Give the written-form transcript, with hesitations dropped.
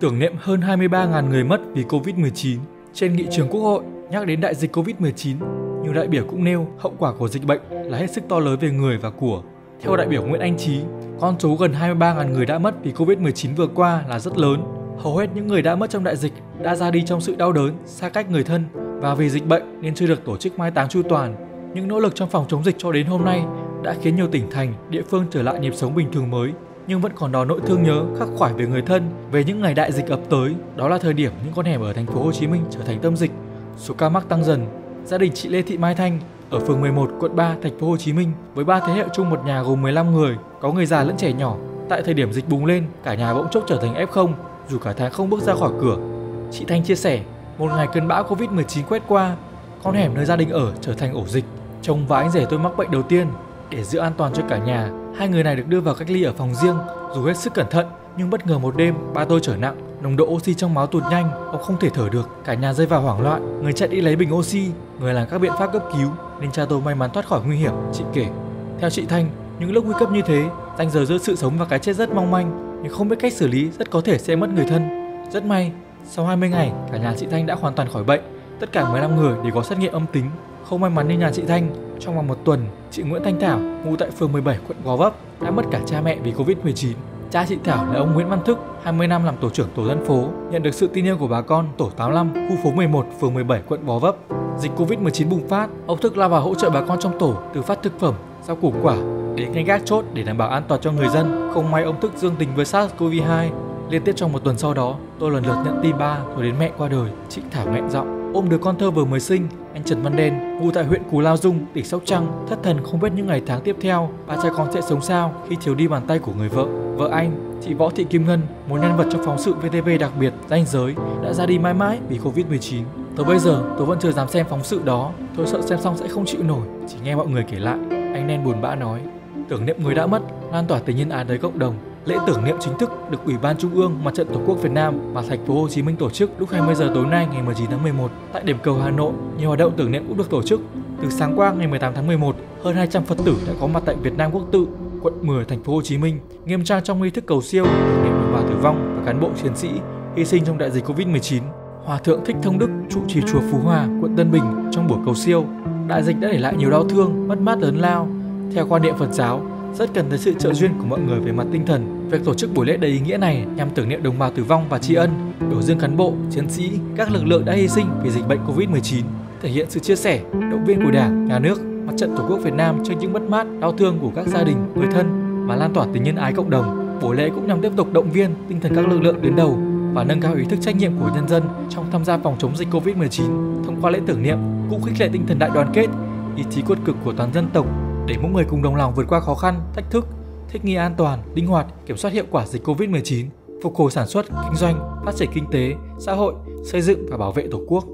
Tưởng niệm hơn 23.000 người mất vì Covid-19. Trên nghị trường Quốc hội, nhắc đến đại dịch Covid-19, nhiều đại biểu cũng nêu hậu quả của dịch bệnh là hết sức to lớn về người và của. Theo đại biểu Nguyễn Anh Trí, con số gần 23.000 người đã mất vì Covid-19 vừa qua là rất lớn. Hầu hết những người đã mất trong đại dịch đã ra đi trong sự đau đớn, xa cách người thân và vì dịch bệnh nên chưa được tổ chức mai táng chu toàn. Những nỗ lực trong phòng chống dịch cho đến hôm nay đã khiến nhiều tỉnh thành, địa phương trở lại nhịp sống bình thường mới, nhưng vẫn còn đó nỗi thương nhớ khắc khoải về người thân, về những ngày đại dịch ập tới. Đó là thời điểm những con hẻm ở thành phố Hồ Chí Minh trở thành tâm dịch, số ca mắc tăng dần. Gia đình chị Lê Thị Mai Thanh ở phường 11, quận 3, thành phố Hồ Chí Minh với 3 thế hệ chung một nhà gồm 15 người, có người già lẫn trẻ nhỏ. Tại thời điểm dịch bùng lên, cả nhà bỗng chốc trở thành F0, dù cả tháng không bước ra khỏi cửa. Chị Thanh chia sẻ, một ngày cơn bão Covid-19 quét qua, con hẻm nơi gia đình ở trở thành ổ dịch. Chồng và anh rể tôi mắc bệnh đầu tiên. Để giữ an toàn cho cả nhà, hai người này được đưa vào cách ly ở phòng riêng. Dù hết sức cẩn thận, nhưng bất ngờ một đêm, ba tôi trở nặng, nồng độ oxy trong máu tụt nhanh, ông không thể thở được. Cả nhà rơi vào hoảng loạn, người chạy đi lấy bình oxy, người làm các biện pháp cấp cứu, nên cha tôi may mắn thoát khỏi nguy hiểm, chị kể. Theo chị Thanh, những lúc nguy cấp như thế, ranh giới giữa sự sống và cái chết rất mong manh, nhưng không biết cách xử lý rất có thể sẽ mất người thân. Rất may, sau 20 ngày, cả nhà chị Thanh đã hoàn toàn khỏi bệnh, tất cả 15 người đều có xét nghiệm âm tính. Không may mắn như nhà chị Thanh, trong vòng một tuần, chị Nguyễn Thanh Thảo, ngụ tại phường 17, quận Gò Vấp, đã mất cả cha mẹ vì Covid-19. Cha chị Thảo là ông Nguyễn Văn Thức, 20 năm làm tổ trưởng tổ dân phố, nhận được sự tin yêu của bà con tổ 85, khu phố 11, phường 17, quận Gò Vấp. Dịch Covid-19 bùng phát, ông Thức lao vào hỗ trợ bà con trong tổ, từ phát thực phẩm, rau củ quả đến canh gác chốt để đảm bảo an toàn cho người dân. Không may ông Thức dương tính với SARS-CoV-2. Liên tiếp trong một tuần sau đó, tôi lần lượt nhận tin ba rồi đến mẹ qua đời. Chị Thảo nghẹn giọng, ôm đứa con thơ vừa mới sinh. Anh Trần Văn Đen, ngụ tại huyện Cù Lao Dung, tỉnh Sóc Trăng, thất thần không biết những ngày tháng tiếp theo ba cha con sẽ sống sao khi thiếu đi bàn tay của người vợ. Vợ anh, chị Võ Thị Kim Ngân, một nhân vật trong phóng sự VTV đặc biệt Ranh giới, đã ra đi mãi mãi vì Covid-19. Tới bây giờ tôi vẫn chưa dám xem phóng sự đó, tôi sợ xem xong sẽ không chịu nổi. Chỉ nghe mọi người kể lại, anh Đen buồn bã nói. Tưởng niệm người đã mất, lan tỏa tình nhân ái tới cộng đồng. Lễ tưởng niệm chính thức được Ủy ban Trung ương Mặt trận Tổ quốc Việt Nam và thành phố Hồ Chí Minh tổ chức lúc 20 giờ tối nay ngày 19 tháng 11 tại điểm cầu Hà Nội. Nhiều hoạt động tưởng niệm cũng được tổ chức. Từ sáng qua ngày 18 tháng 11, hơn 200 Phật tử đã có mặt tại Việt Nam Quốc tự, quận 10, thành phố Hồ Chí Minh, nghiêm trang trong nghi thức cầu siêu tưởng niệm đồng bào tử vong và cán bộ chiến sĩ hy sinh trong đại dịch Covid-19. Hòa thượng Thích Thông Đức, trụ trì chùa Phú Hòa, quận Tân Bình trong buổi cầu siêu, đại dịch đã để lại nhiều đau thương, mất mát lớn lao. Theo quan niệm Phật giáo, rất cần tới sự trợ duyên của mọi người về mặt tinh thần. Việc tổ chức buổi lễ đầy ý nghĩa này nhằm tưởng niệm đồng bào tử vong và tri ân, biểu dương cán bộ, chiến sĩ, các lực lượng đã hy sinh vì dịch bệnh Covid-19, thể hiện sự chia sẻ, động viên của Đảng, Nhà nước, Mặt trận Tổ quốc Việt Nam trước những mất mát, đau thương của các gia đình, người thân và lan tỏa tình nhân ái cộng đồng. Buổi lễ cũng nhằm tiếp tục động viên tinh thần các lực lượng tuyến đầu và nâng cao ý thức trách nhiệm của nhân dân trong tham gia phòng chống dịch Covid-19. Thông qua lễ tưởng niệm cũng khích lệ tinh thần đại đoàn kết, ý chí cốt cực của toàn dân tộc, để mỗi người cùng đồng lòng vượt qua khó khăn, thách thức, thích nghi an toàn, linh hoạt, kiểm soát hiệu quả dịch Covid-19, phục hồi sản xuất, kinh doanh, phát triển kinh tế, xã hội, xây dựng và bảo vệ Tổ quốc.